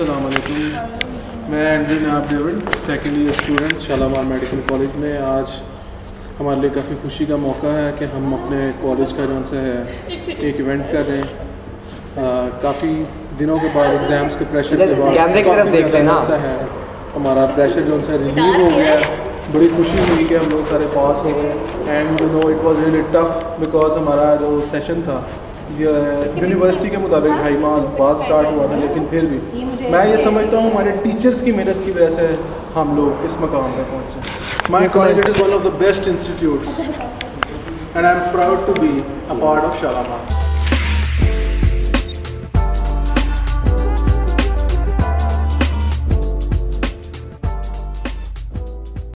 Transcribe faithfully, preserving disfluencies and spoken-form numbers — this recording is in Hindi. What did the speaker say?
अस्सलाम वालेकुम। मैं एंड्रू नाब देवन second year student Shalamar medical college में। आज हमारे लिए काफ़ी खुशी का मौका है कि हम अपने कॉलेज का जो है एक इवेंट कर रहे हैं। काफ़ी दिनों के बाद एग्ज़ाम्स के प्रेशर के बाद है हमारा प्रेशर जो है रिलीव हो गया। बड़ी खुशी हुई कि हम लोग सारे पास हो गए। And you know it was really tough because हमारा जो सेशन था यूनिवर्सिटी के मुताबिक ढाई माह बाद स्टार्ट हुआ था, लेकिन फिर भी मैं ये समझता हूँ हमारे टीचर्स की मेहनत की वजह से हम लोग इस मकाम पर पहुँचे। माई It is one of the best institutes and I am proud to be a part of Shalamar.